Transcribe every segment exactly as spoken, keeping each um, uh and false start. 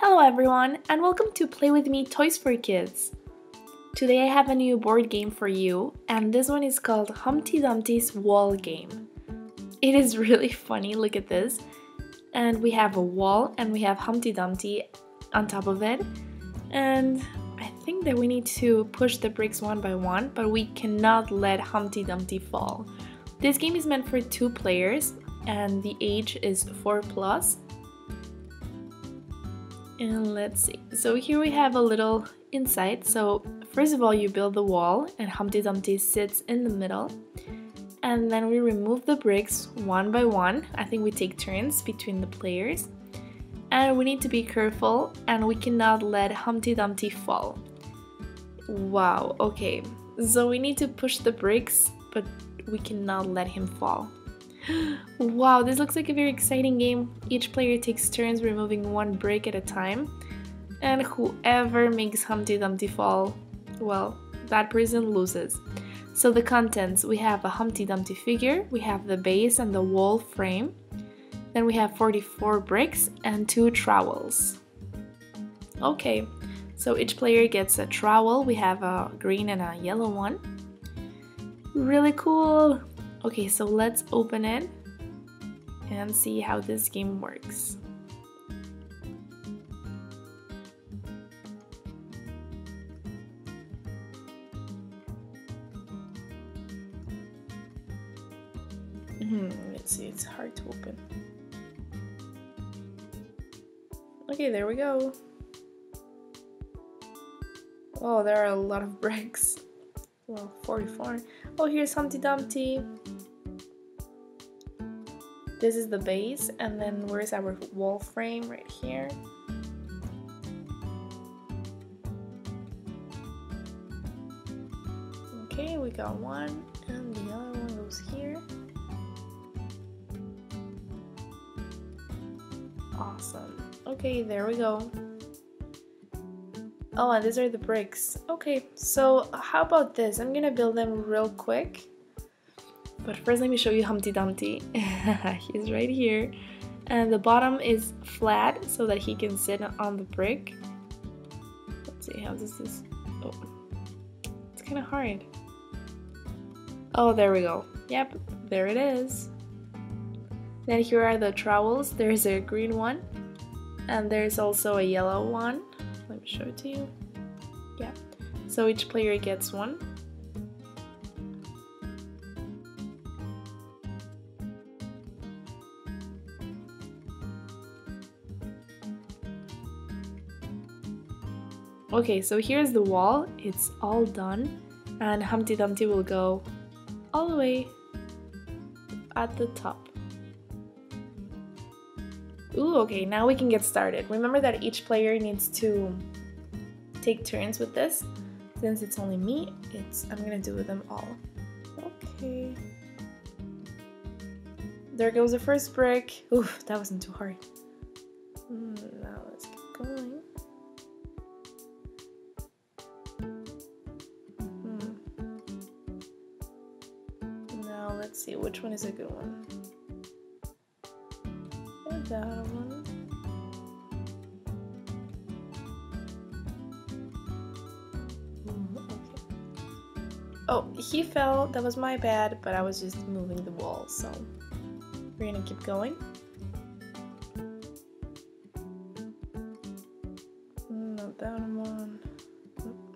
Hello everyone, and welcome to Play With Me Toys for Kids. Today I have a new board game for you, and this one is called Humpty Dumpty's Wall Game. It is really funny, look at this. And we have a wall, and we have Humpty Dumpty on top of it. And I think that we need to push the bricks one by one, but we cannot let Humpty Dumpty fall. This game is meant for two players, and the age is four plus. And let's see, so here we have a little insight. So first of all, you build the wall and Humpty Dumpty sits in the middle, and then we remove the bricks one by one. I think we take turns between the players, and we need to be careful, and we cannot let Humpty Dumpty fall. Wow, okay, so we need to push the bricks, but we cannot let him fall. Wow, this looks like a very exciting game. Each player takes turns removing one brick at a time, and whoever makes Humpty Dumpty fall, well, that person loses. So the contents, we have a Humpty Dumpty figure, we have the base and the wall frame, then we have forty-four bricks and two trowels. Okay, so each player gets a trowel. We have a green and a yellow one. Really cool! Okay, so let's open it and see how this game works. Mm-hmm, let's see, it's hard to open. Okay, there we go. Oh, there are a lot of bricks. Well, forty-four. Oh, here's Humpty Dumpty. This is the base, and then where's our wall frame? Right here. Okay, we got one, and the other one goes here. Awesome. Okay, there we go. Oh, and these are the bricks. Okay, so how about this? I'm gonna build them real quick. But first let me show you Humpty Dumpty. He's right here. And the bottom is flat so that he can sit on the brick. Let's see how this is. Oh, it's kind of hard. Oh, there we go. Yep, there it is. Then here are the trowels. There's a green one. And there's also a yellow one. Let me show it to you. Yeah, so each player gets one. Okay, so here's the wall. It's all done, and Humpty Dumpty will go all the way at the top. Ooh, okay, now we can get started. Remember that each player needs to take turns with this. Since it's only me, it's I'm gonna do them all. Okay. There goes the first brick. Oof, that wasn't too hard. Mm, now let's keep going. Mm-hmm. Now let's see which one is a good one. That one. Mm, okay. Oh, he fell. That was my bad, but I was just moving the wall, so we're gonna keep going. Mm, not that one.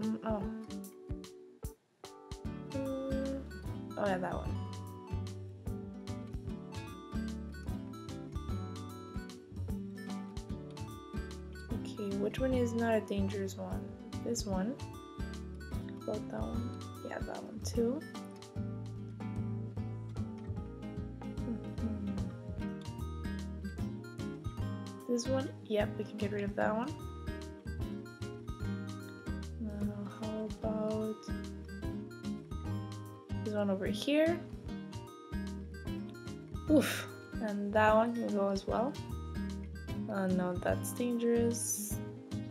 Mm-mm, oh. Mm, oh, yeah, that one. Which one is not a dangerous one? This one. Well, that one. Yeah, that one too. Mm-hmm. This one. Yep, we can get rid of that one. Now, how about this one over here? Oof. And that one can go as well. Uh, no, that's dangerous.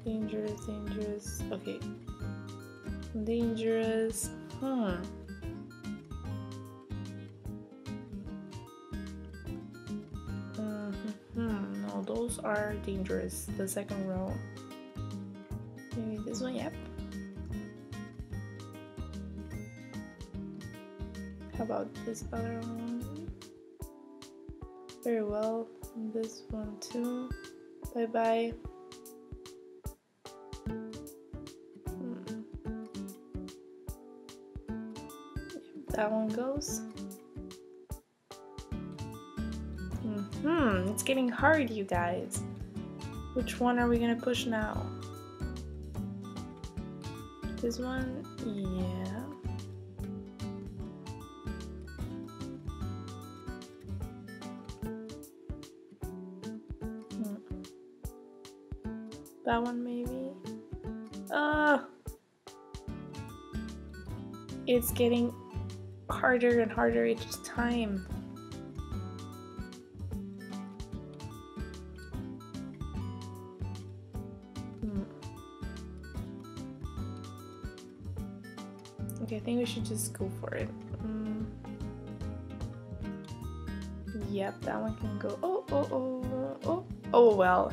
Dangerous, dangerous. Okay. Dangerous. Hmm. Mm-hmm. No, those are dangerous, the second row. Maybe this one, yep. How about this other one? Very well, this one too. Bye bye. Hmm. Yep, that one goes. Hmm, it's getting hard, you guys. Which one are we gonna push now? This one? Yeah. Hmm. That one maybe? Ah! Uh, it's getting harder and harder each time. Okay, I think we should just go for it. Mm. Yep, that one can go. Oh, oh, oh, oh, oh, well.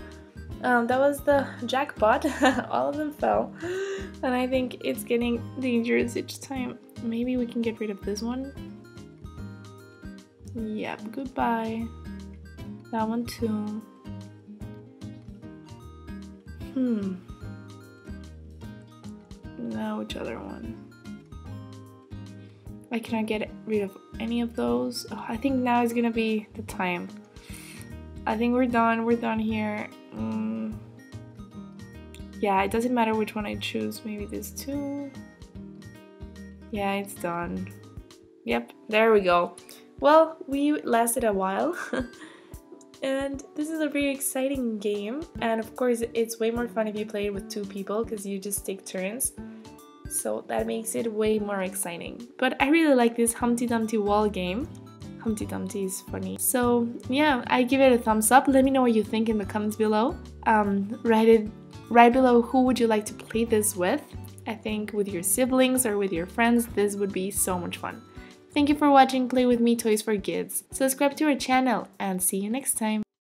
Um, that was the jackpot. All of them fell. And I think it's getting dangerous each time. Maybe we can get rid of this one. Yep, goodbye. That one too. Hmm. Now which other one? I cannot get rid of any of those. Oh, I think now is gonna be the time. I think we're done. We're done here. Mm. Yeah, it doesn't matter which one I choose. Maybe this too. Yeah, it's done. Yep, there we go. Well, we lasted a while. And this is a really exciting game. And of course, it's way more fun if you play it with two people because you just take turns. So that makes it way more exciting. But I really like this Humpty Dumpty wall game. Humpty Dumpty is funny. So yeah, I give it a thumbs up. Let me know what you think in the comments below. Um, write it right below who would you like to play this with. I think with your siblings or with your friends, this would be so much fun. Thank you for watching Play With Me Toys for Kids. Subscribe to our channel and see you next time.